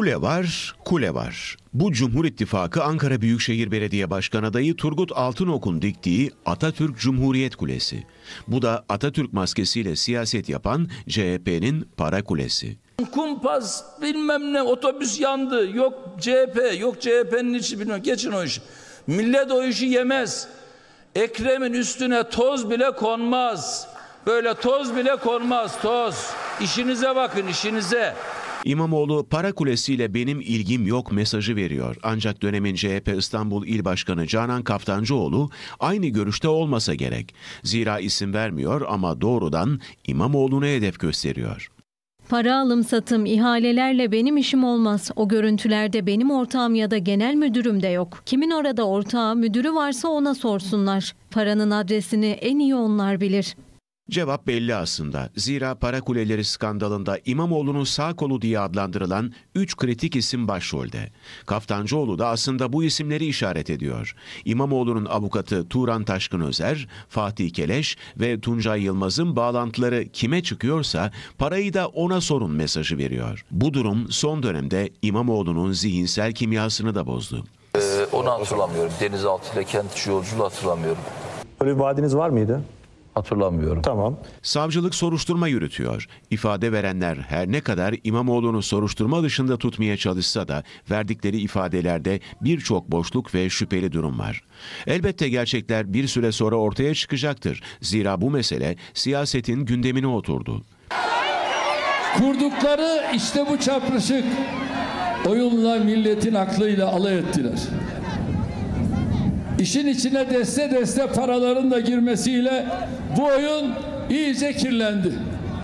Kule var, kule var. Bu Cumhur İttifakı Ankara Büyükşehir Belediye Başkanı adayı Turgut Altınok'un diktiği Atatürk Cumhuriyet Kulesi. Bu da Atatürk maskesiyle siyaset yapan CHP'nin para kulesi. Kumpas bilmem ne, otobüs yandı, yok CHP, yok CHP'nin içi, bilmiyorum, geçin o işi. Millet o işi yemez. Ekrem'in üstüne toz bile konmaz. Böyle toz bile konmaz, toz. İşinize bakın, işinize. İmamoğlu para kulesiyle benim ilgim yok mesajı veriyor. Ancak dönemin CHP İstanbul İl Başkanı Canan Kaftancıoğlu aynı görüşte olmasa gerek. Zira isim vermiyor ama doğrudan İmamoğlu'na hedef gösteriyor. Para alım satım, ihalelerle benim işim olmaz. O görüntülerde benim ortağım ya da genel müdürüm de yok. Kimin orada ortağı, müdürü varsa ona sorsunlar. Paranın adresini en iyi onlar bilir. Cevap belli aslında. Zira para kuleleri skandalında İmamoğlu'nun sağ kolu diye adlandırılan 3 kritik isim başrolde. Kaftancıoğlu da aslında bu isimleri işaret ediyor. İmamoğlu'nun avukatı Turan Taşkın Özer, Fatih Keleş ve Tuncay Yılmaz'ın bağlantıları kime çıkıyorsa parayı da ona sorun mesajı veriyor. Bu durum son dönemde İmamoğlu'nun zihinsel kimyasını da bozdu. Onu hatırlamıyorum. Denizaltı ile kent yolculuğu hatırlamıyorum. Öyle bir vaadiniz var mıydı? Hatırlamıyorum. Tamam. Savcılık soruşturma yürütüyor. İfade verenler her ne kadar İmamoğlu'nu soruşturma dışında tutmaya çalışsa da verdikleri ifadelerde birçok boşluk ve şüpheli durum var. Elbette gerçekler bir süre sonra ortaya çıkacaktır. Zira bu mesele siyasetin gündemine oturdu. Kurdukları işte bu çapraşık oyunla milletin aklıyla alay ettiler. İşin içine deste deste paraların da girmesiyle bu oyun iyice kirlendi.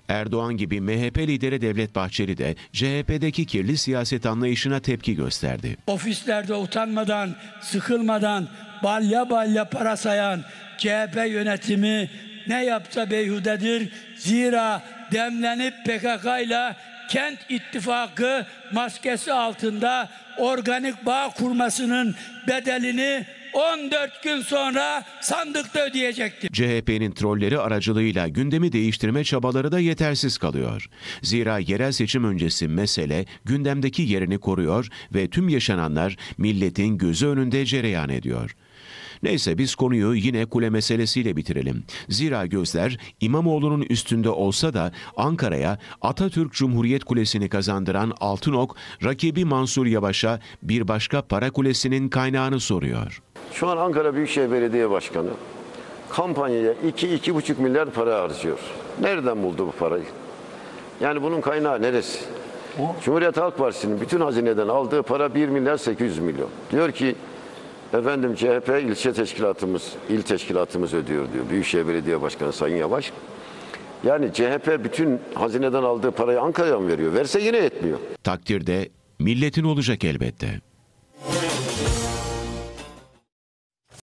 Erdoğan gibi MHP lideri Devlet Bahçeli de CHP'deki kirli siyaset anlayışına tepki gösterdi. Ofislerde utanmadan, sıkılmadan, balya balya para sayan CHP yönetimi ne yapsa beyhudedir. Zira demlenip PKK ile Kent ittifakı maskesi altında organik bağ kurmasının bedelini 14 gün sonra sandıkta ödeyecektir. CHP'nin trolleri aracılığıyla gündemi değiştirme çabaları da yetersiz kalıyor. Zira yerel seçim öncesi mesele gündemdeki yerini koruyor ve tüm yaşananlar milletin gözü önünde cereyan ediyor. Neyse biz konuyu yine kule meselesiyle bitirelim. Zira gözler İmamoğlu'nun üstünde olsa da Ankara'ya Atatürk Cumhuriyet Kulesi'ni kazandıran Altınok, rakibi Mansur Yavaş'a bir başka para kulesinin kaynağını soruyor. Şu an Ankara Büyükşehir Belediye Başkanı kampanyaya 2-2,5 milyar para harcıyor. Nereden buldu bu parayı? Yani bunun kaynağı neresi? Cumhuriyet Halk Partisi'nin bütün hazineden aldığı para 1 milyar 800 milyon. Diyor ki efendim CHP il teşkilatımız ödüyor diyor. Büyükşehir Belediye Başkanı Sayın Yavaş. Yani CHP bütün hazineden aldığı parayı Ankara'ya mı veriyor? Verse yine yetmiyor. Takdirde milletin olacak elbette.